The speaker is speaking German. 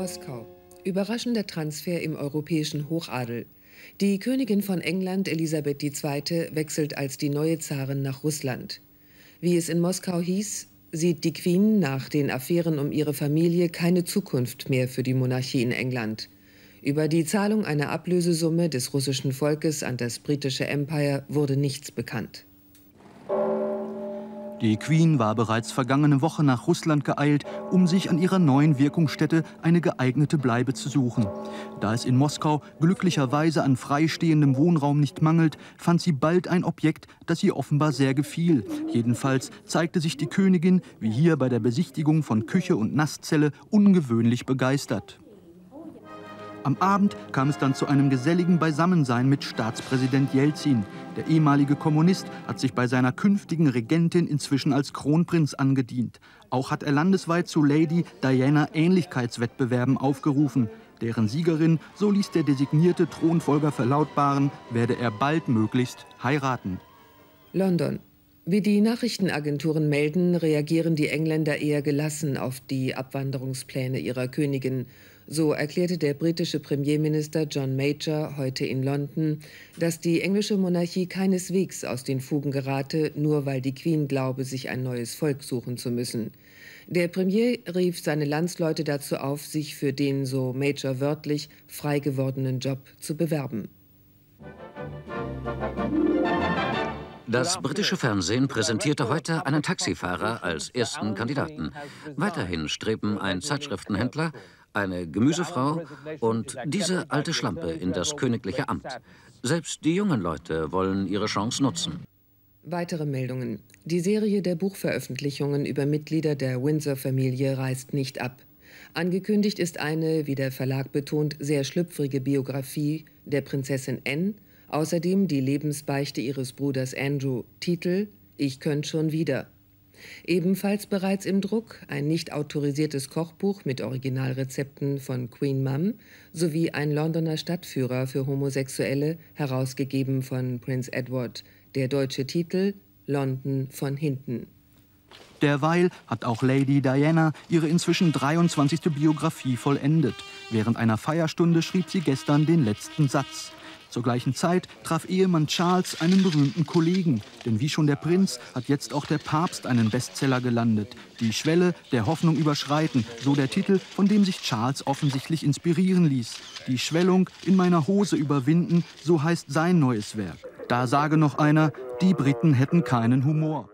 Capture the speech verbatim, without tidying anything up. Moskau. Überraschender Transfer im europäischen Hochadel. Die Königin von England, Elisabeth die Zweite, wechselt als die neue Zarin nach Russland. Wie es in Moskau hieß, sieht die Queen nach den Affären um ihre Familie keine Zukunft mehr für die Monarchie in England. Über die Zahlung einer Ablösesumme des russischen Volkes an das britische Empire wurde nichts bekannt. Die Queen war bereits vergangene Woche nach Russland geeilt, um sich an ihrer neuen Wirkungsstätte eine geeignete Bleibe zu suchen. Da es in Moskau glücklicherweise an freistehendem Wohnraum nicht mangelt, fand sie bald ein Objekt, das ihr offenbar sehr gefiel. Jedenfalls zeigte sich die Königin, wie hier bei der Besichtigung von Küche und Nasszelle, ungewöhnlich begeistert. Am Abend kam es dann zu einem geselligen Beisammensein mit Staatspräsident Jelzin. Der ehemalige Kommunist hat sich bei seiner künftigen Regentin inzwischen als Kronprinz angedient. Auch hat er landesweit zu Lady Diana Ähnlichkeitswettbewerben aufgerufen. Deren Siegerin, so ließ der designierte Thronfolger verlautbaren, werde er baldmöglichst heiraten. London. Wie die Nachrichtenagenturen melden, reagieren die Engländer eher gelassen auf die Abwanderungspläne ihrer Königin. So erklärte der britische Premierminister John Major heute in London, dass die englische Monarchie keineswegs aus den Fugen gerate, nur weil die Queen glaube, sich ein neues Volk suchen zu müssen. Der Premier rief seine Landsleute dazu auf, sich für den, so Major wörtlich, frei gewordenen Job zu bewerben. Das britische Fernsehen präsentierte heute einen Taxifahrer als ersten Kandidaten. Weiterhin streben ein Zeitschriftenhändler, eine Gemüsefrau und diese alte Schlampe in das königliche Amt. Selbst die jungen Leute wollen ihre Chance nutzen. Weitere Meldungen. Die Serie der Buchveröffentlichungen über Mitglieder der Windsor-Familie reißt nicht ab. Angekündigt ist eine, wie der Verlag betont, sehr schlüpfrige Biografie der Prinzessin Anne, außerdem die Lebensbeichte ihres Bruders Andrew, Titel »Ich könnt schon wieder«. Ebenfalls bereits im Druck ein nicht autorisiertes Kochbuch mit Originalrezepten von Queen Mum sowie ein Londoner Stadtführer für Homosexuelle, herausgegeben von Prince Edward. Der deutsche Titel »London von hinten«. Derweil hat auch Lady Diana ihre inzwischen dreiundzwanzigste Biografie vollendet. Während einer Feierstunde schrieb sie gestern den letzten Satz. Zur gleichen Zeit traf Ehemann Charles einen berühmten Kollegen. Denn wie schon der Prinz hat jetzt auch der Papst einen Bestseller gelandet. Die Schwelle der Hoffnung überschreiten, so der Titel, von dem sich Charles offensichtlich inspirieren ließ. Die Schwellung in meiner Hose überwinden, so heißt sein neues Werk. Da sage noch einer, die Briten hätten keinen Humor.